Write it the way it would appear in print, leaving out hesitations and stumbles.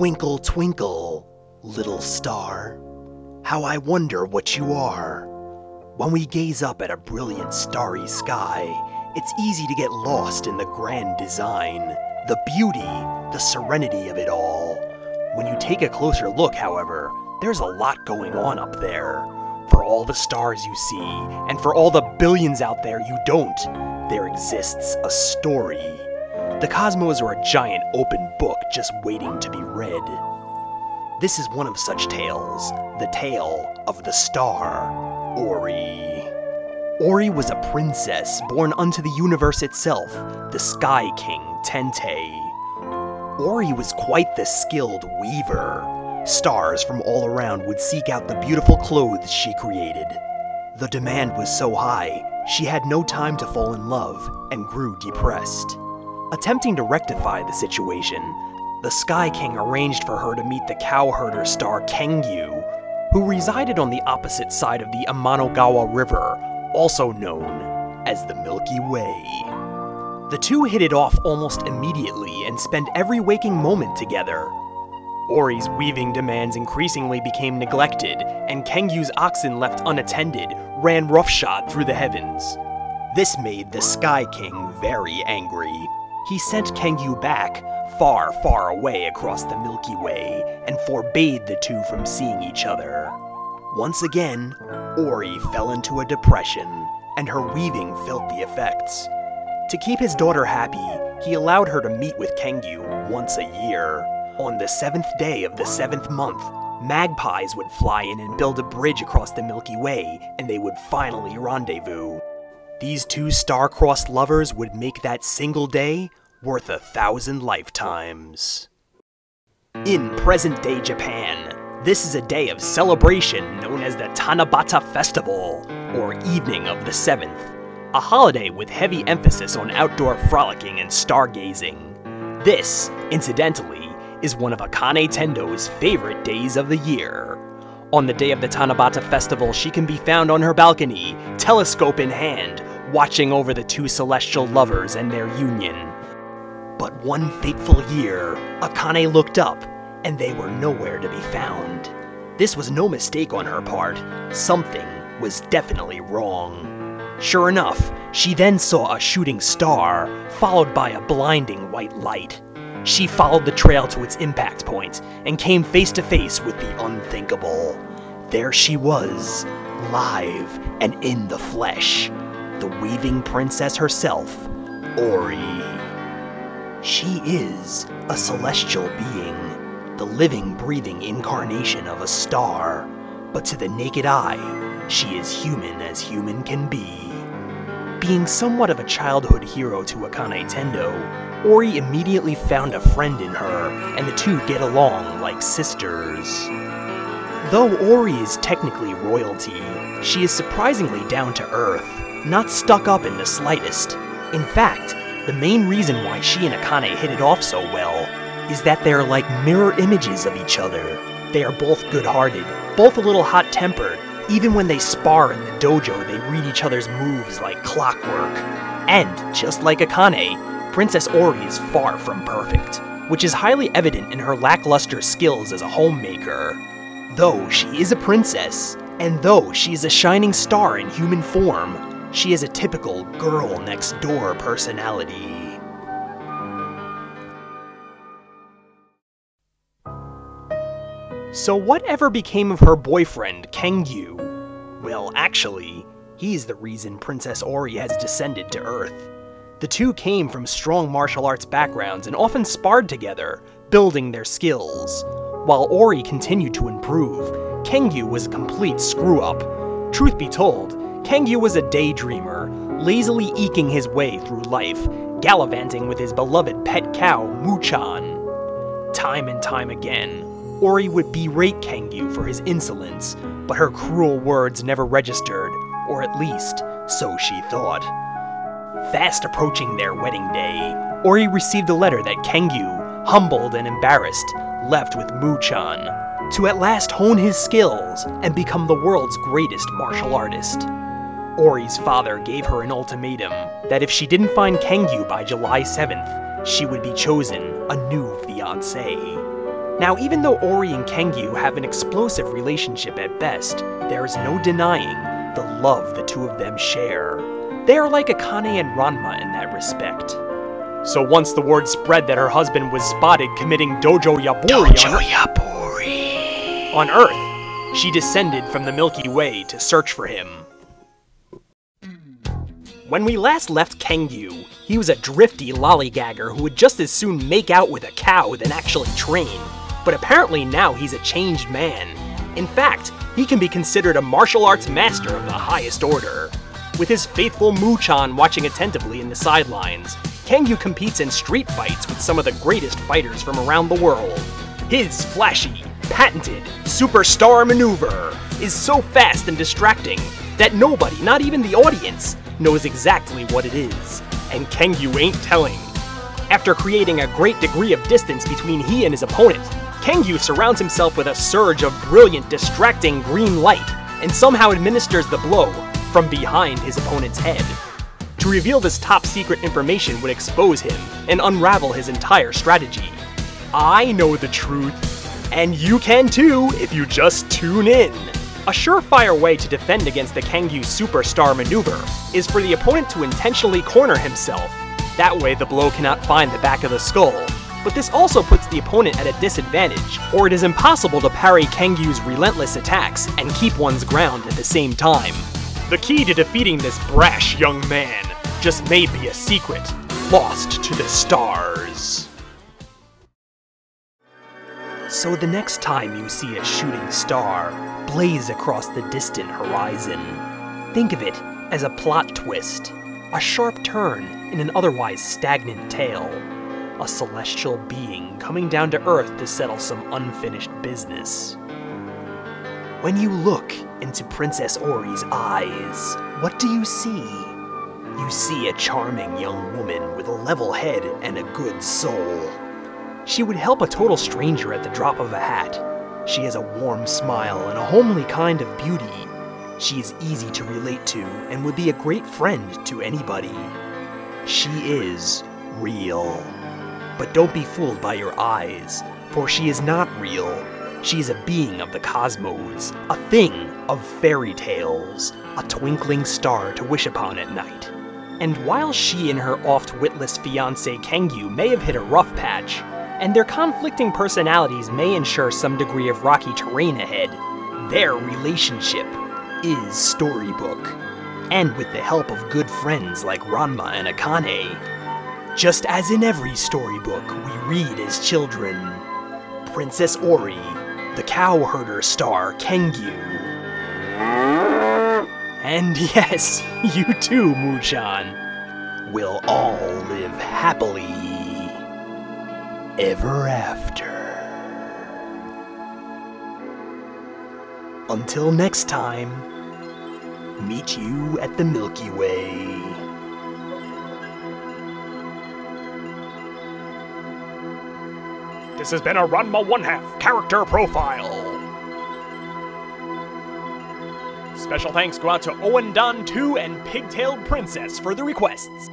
Twinkle, twinkle, little star, how I wonder what you are. When we gaze up at a brilliant starry sky, it's easy to get lost in the grand design, the beauty, the serenity of it all. When you take a closer look, however, there's a lot going on up there. For all the stars you see, and for all the billions out there you don't, there exists a story. The cosmos are a giant open book just waiting to be read. This is one of such tales, the tale of the star, Ori. Ori was a princess born unto the universe itself, the Sky King Tente. Ori was quite the skilled weaver. Stars from all around would seek out the beautiful clothes she created. The demand was so high, she had no time to fall in love and grew depressed. Attempting to rectify the situation, the Sky King arranged for her to meet the cowherder star Kengyu, who resided on the opposite side of the Amanogawa River, also known as the Milky Way. The two hit it off almost immediately and spent every waking moment together. Ori's weaving demands increasingly became neglected, and Kengyu's oxen left unattended ran roughshod through the heavens. This made the Sky King very angry. He sent Kengyu back, far, far away across the Milky Way, and forbade the two from seeing each other. Once again, Ori fell into a depression, and her weaving felt the effects. To keep his daughter happy, he allowed her to meet with Kengyu once a year. On the 7th day of the 7th month, magpies would fly in and build a bridge across the Milky Way, and they would finally rendezvous. These two star-crossed lovers would make that single day worth 1,000 lifetimes. In present-day Japan, this is a day of celebration known as the Tanabata Festival, or Evening of the 7th, a holiday with heavy emphasis on outdoor frolicking and stargazing. This, incidentally, is one of Akane Tendo's favorite days of the year. On the day of the Tanabata Festival, she can be found on her balcony, telescope in hand, watching over the two celestial lovers and their union. But one fateful year, Akane looked up, and they were nowhere to be found. This was no mistake on her part. Something was definitely wrong. Sure enough, she then saw a shooting star, followed by a blinding white light. She followed the trail to its impact point, and came face to face with the unthinkable. There she was, live and in the flesh, the weaving princess herself, Ori. She is a celestial being, the living, breathing incarnation of a star, but to the naked eye, she is human as human can be. Being somewhat of a childhood hero to Akane Tendo, Ori immediately found a friend in her, and the two get along like sisters. Though Ori is technically royalty, she is surprisingly down to earth, not stuck up in the slightest. In fact, the main reason why she and Akane hit it off so well is that they're like mirror images of each other. They are both good-hearted, both a little hot-tempered. Even when they spar in the dojo, they read each other's moves like clockwork. And, just like Akane, Princess Ori is far from perfect, which is highly evident in her lackluster skills as a homemaker. Though she is a princess, and though she is a shining star in human form, she is a typical girl-next-door personality. So whatever became of her boyfriend, Kengyu? Well, actually, he's the reason Princess Ori has descended to Earth. The two came from strong martial arts backgrounds and often sparred together, building their skills. While Ori continued to improve, Kengyu was a complete screw-up. Truth be told, Kengyu was a daydreamer, lazily eking his way through life, gallivanting with his beloved pet cow, Mu-chan. Time and time again, Ori would berate Kengyu for his insolence, but her cruel words never registered, or at least, so she thought. Fast approaching their wedding day, Ori received a letter that Kengyu, humbled and embarrassed, left with Mu-chan, to at last hone his skills and become the world's greatest martial artist. Ori's father gave her an ultimatum that if she didn't find Kengyu by July 7th, she would be chosen a new fiancé. Now, even though Ori and Kengyu have an explosive relationship at best, there is no denying the love the two of them share. They are like Akane and Ranma in that respect. So once the word spread that her husband was spotted committing Dojo Yaburi on Earth, she descended from the Milky Way to search for him. When we last left Kengyu, he was a drifty lollygagger who would just as soon make out with a cow than actually train. But apparently now he's a changed man. In fact, he can be considered a martial arts master of the highest order. With his faithful Mu-chan watching attentively in the sidelines, Kengyu competes in street fights with some of the greatest fighters from around the world. His flashy, patented, superstar maneuver is so fast and distracting that nobody, not even the audience, knows exactly what it is. And Kengyu ain't telling. After creating a great degree of distance between he and his opponent, Kengyu surrounds himself with a surge of brilliant, distracting green light and somehow administers the blow from behind his opponent's head. To reveal this top-secret information would expose him and unravel his entire strategy. I know the truth, and you can too if you just tune in. A surefire way to defend against the Kengyu superstar maneuver is for the opponent to intentionally corner himself. That way the blow cannot find the back of the skull, but this also puts the opponent at a disadvantage, or it is impossible to parry Kengyu's relentless attacks and keep one's ground at the same time. The key to defeating this brash young man just may be a secret lost to the stars. So the next time you see a shooting star blaze across the distant horizon, think of it as a plot twist, a sharp turn in an otherwise stagnant tale, a celestial being coming down to Earth to settle some unfinished business. When you look into Princess Ori's eyes, what do you see? You see a charming young woman with a level head and a good soul. She would help a total stranger at the drop of a hat. She has a warm smile and a homely kind of beauty. She is easy to relate to and would be a great friend to anybody. She is real. But don't be fooled by your eyes, for she is not real. She is a being of the cosmos, a thing of fairy tales, a twinkling star to wish upon at night. And while she and her oft-witless fiancé Kengyu may have hit a rough patch, and their conflicting personalities may ensure some degree of rocky terrain ahead, their relationship is storybook. And with the help of good friends like Ranma and Akane, just as in every storybook we read as children, Princess Ori, the cowherder star Kengyu. And yes, you too, Mu-chan. We'll all live happily ever after. Until next time, meet you at the Milky Way. This has been a Ranma 1/2 character profile. Special thanks go out to Owen Don 2 and Pigtailed Princess for the requests.